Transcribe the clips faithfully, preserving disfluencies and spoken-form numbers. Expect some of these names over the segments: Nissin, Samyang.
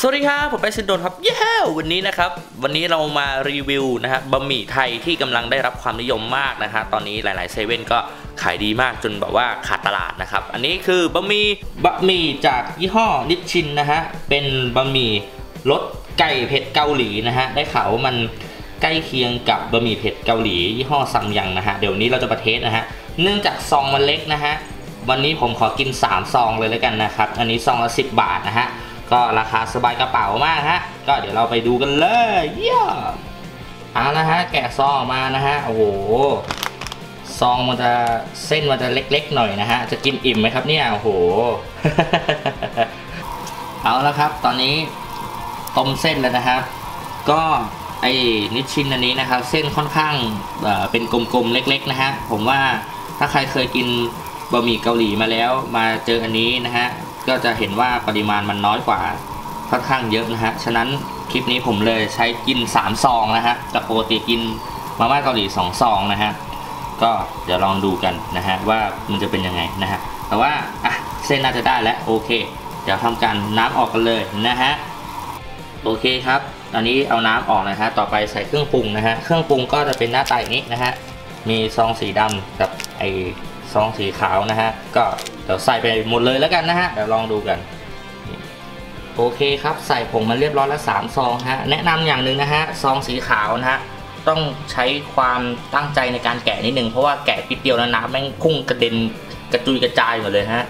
สวัสดีครับผมไปซินโดนครับเย้ yeah! วันนี้นะครับวันนี้เรามารีวิวนะฮะบะหมี่ไทยที่กำลังได้รับความนิยมมากนะฮะตอนนี้หลายๆเซเว่นก็ขายดีมากจนแบบว่าขาดตลาดนะครับอันนี้คือบะหมี่บะหมี่จากยี่ห้อนิชชินนะฮะเป็นบะหมี่รสไก่เผ็ดเกาหลีนะฮะได้ข่าวว่ามันใกล้เคียงกับบะหมี่เผ็ดเกาหลียี่ห้อซัมยังนะฮะเดี๋ยวนี้เราจะมาเทสนะฮะเนื่องจากซองมันเล็กนะฮะวันนี้ผมขอกินสามซองเลยแล้วกันนะครับอันนี้ซองละสิบบาทนะฮะก็ราคาสบายกระเป๋ามากฮะก็เดี๋ยวเราไปดูกันเลยเยี่ยมเอาละฮะแกะซองออกมานะฮะโอ้โหซองมันจะเส้นมันจะเล็กๆหน่อยนะฮะจะกินอิ่มไหมครับเนี่ยโอ้โห เอาละครับตอนนี้ต้มเส้นแล้วนะครับก็ไอ้นิชชินอันนี้นะครับเส้นค่อนข้างเป็นกลมๆเล็กๆนะฮะผมว่าถ้าใครเคยกินบะหมี่เกาหลีมาแล้วมาเจออันนี้นะฮะก็จะเห็นว่าปริมาณมันน้อยกว่าค่อนข้างเยอะนะฮะฉะนั้นคลิปนี้ผมเลยใช้กินสามซองนะฮะจากปกติกินมาม่าเกาหลีสองซองนะฮะก็เดี๋ยวลองดูกันนะฮะว่ามันจะเป็นยังไงนะฮะแต่ว่าอ่ะเส้นน่าจะได้แล้วโอเคเดี๋ยวทำการน้ำออกกันเลยนะฮะโอเคครับอันนี้เอาน้ำออกนะฮะต่อไปใส่เครื่องปรุงนะฮะเครื่องปรุงก็จะเป็นหน้าตาอย่างนี้นะฮะมีซองสีดำกับไอซองสีขาวนะฮะก็เดี๋ยวใส่ไปหมดเลยแล้วกันนะฮะเดี๋ยวลองดูกันโอเคครับใส่ผงมาเรียบร้อยแล้วสามซองฮะแนะนำอย่างหนึ่งนะฮะซองสีขาวนะฮะต้องใช้ความตั้งใจในการแกะนิดนึงเพราะว่าแกะปิดเดียวนะน้ำแม่งพุ่งกระเด็นกระจุยกระจายหมดเลยฮะ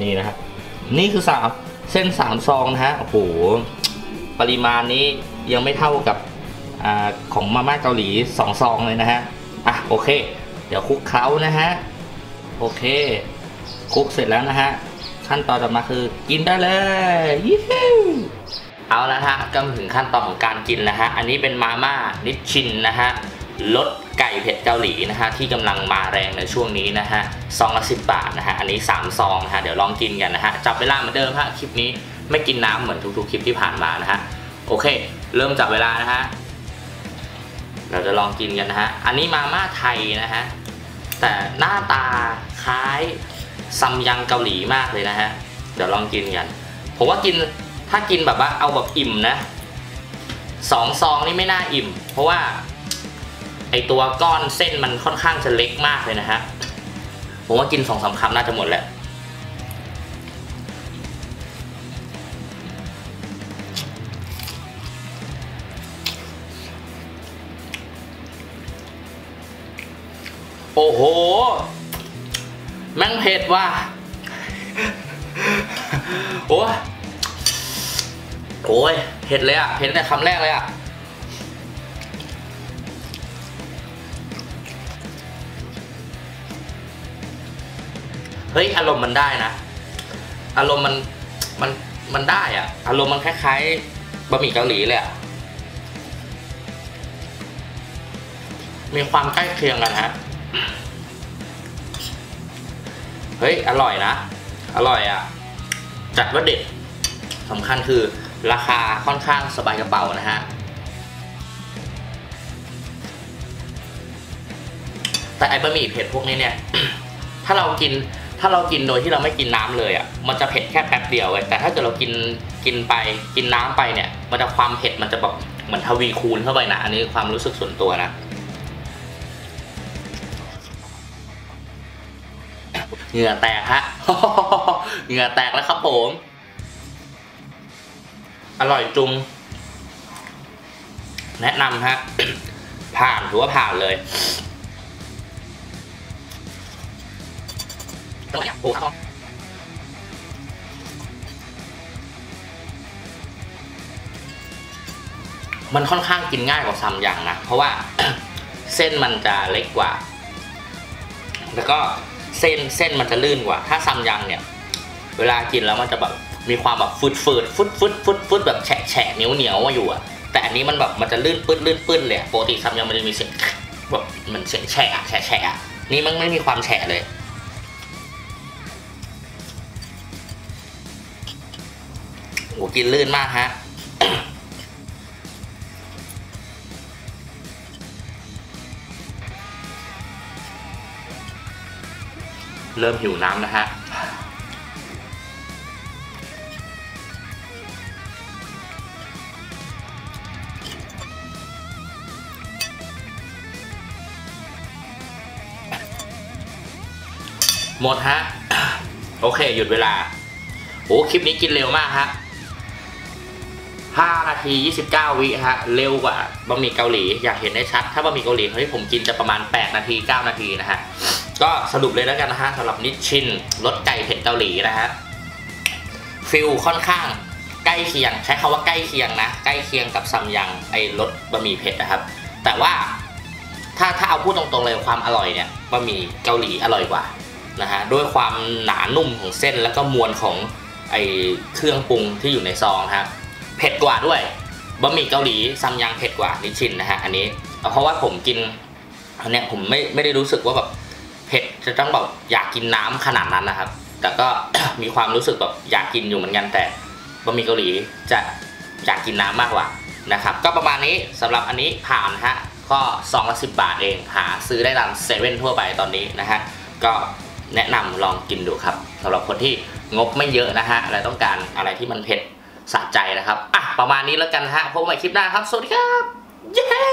นี่นะฮะนี่คือสามเส้นสามซองนะฮะโอ้โหปริมาณนี้ยังไม่เท่ากับอของมาม่าเกาหลีสองซองเลยนะฮะอ่ะโอเคเดี๋ยวคลุกเคล้านะฮะโอเคคลุกเสร็จแล้วนะฮะขั้นตอนต่อมาคือกินได้เลยยี่ห้อเอาละฮะก็ถึงขั้นตอนของการกินนะฮะอันนี้เป็นมาม่านิชชินนะฮะรสไก่เผ็ดเกาหลีนะฮะที่กำลังมาแรงในช่วงนี้นะฮะซองละสิบบาทนะฮะอันนี้สามซองนะฮะเดี๋ยวลองกินกันนะฮะจับเวลาเหมือนเดิมฮะคลิปนี้ไม่กินน้ำเหมือนทุกๆคลิปที่ผ่านมานะฮะโอเคเริ่มจับเวลานะฮะเราจะลองกินกันนะฮะอันนี้มาม่าไทยนะฮะแต่หน้าตาคล้ายซัมยังเกาหลีมากเลยนะฮะเดี๋ยวลองกินกันผมว่ากินถ้ากินแบบว่าเอาแบบอิ่มนะสองซองนี่ไม่น่าอิ่มเพราะว่าไอตัวก้อนเส้นมันค่อนข้างจะเล็กมากเลยนะฮะผมว่ากินสองสามคำน่าจะหมดแล้วโอ้โหแม่งเผ็ดว่ะโอ้โอ้ยเผ็ดเลยอ่ะเผ็ดแต่คำแรกเลยอ่ะเฮ้ยอารมณ์มันได้นะอารมณ์มันมันมันได้อ่ะอารมณ์มันคล้ายๆบะหมี่เกาหลีเลยอ่ะมีความใกล้เคียงกันฮะเฮ้ยอร่อยนะอร่อยอ่ะจัดว่าเด็ดสำคัญคือราคาค่อนข้างสบายกระเป๋านะฮะแต่ไอ้บะหมี่เผ็ดพวกนี้เนี่ย ถ้าเรากินถ้าเรากินโดยที่เราไม่กินน้ำเลยอ่ะมันจะเผ็ดแค่แป๊บเดียวเลยแต่ถ้าเกิดเรากินกินไปกินน้ำไปเนี่ยมันจะความเผ็ดมันจะแบบเหมือนทวีคูณเข้าไปนะอันนี้ความรู้สึกส่วนตัวนะเหงื่อแตกฮะเหงื่อแตกแล้วครับผมอร่อยจุงแนะนำฮะ ผ่านถือว่าผ่านเลยมันค่อนข้างกินง่ายกว่าซัมยังนะเพราะว่า เส้นมันจะเล็กกว่าแล้วก็เส้นเส้นมันจะลื่นกว่าถ้าซัมยังเนี่ยเวลากินแล้วมันจะแบบมีความแบบฟืดฟืดฟุดฟุดฟุดฟุดแบบแฉะแฉะเหนียวเหนียวมาอยู่อะแต่อันนี้มันแบบมันจะลื่นปื้นลื่นปื้นเลยปกติซัมยังมันจะมีเสียงแบบมันเสียงแฉะแฉะแฉะนี่มันไม่มีความแฉะเลยโอ้กินลื่นมากฮะ เริ่มหิวน้ำนะฮะ หมดฮะ โอเคหยุดเวลาโอ้คลิปนี้กินเร็วมากฮะห้านาทียี่สิบเก้าวิฮะเร็วกว่าบะหมี่เกาหลีอยากเห็นได้ชัดถ้าบะหมี่เกาหลีที่ผมกินจะประมาณแปดนาทีเก้านาทีนะฮะก็สรุปเลยแล้วกันนะฮะสำหรับนิชชินรสไก่เผ็ดเกาหลีนะฮะฟิลค่อนข้างใกล้เคียงใช้คำว่าใกล้เคียงนะใกล้เคียงกับซัมยังไอรสบะหมี่เผ็ดนะครับแต่ว่าถ้าถ้าเอาพูดตรงๆเลยความอร่อยเนี่ยบะหมี่เกาหลีอร่อยกว่านะฮะด้วยความหนานุ่มของเส้นแล้วก็มวลของไอเครื่องปรุงที่อยู่ในซองนะฮะเผ็ดกว่าด้วยบะหมี่เกาหลีซัมยังเผ็ดกว่านิชชินนะฮะอันนี้เพราะว่าผมกินอันเนี้ยผมไม่ไม่ได้รู้สึกว่าแบบเผ็ดจะต้องแบบอยากกินน้ำขนาดนั้นนะครับแต่ก็ มีความรู้สึกแบบอยากกินอยู่เหมือนกันแต่บะหมี่เกาหลีจะอยากกินน้ำมากกว่านะครับก็ประมาณนี้สำหรับอันนี้ผ่านฮะก็ซองละสิบบาทเองหาซื้อได้ตามเซเว่นทั่วไปตอนนี้นะฮะก็แนะนำลองกินดูครับสำหรับคนที่งบไม่เยอะนะฮะอะไรต้องการอะไรที่มันเผ็ดสะใจนะครับอ่ะประมาณนี้แล้วกันฮะพบกันใหม่คลิปหน้าครับสวัสดีครับเย้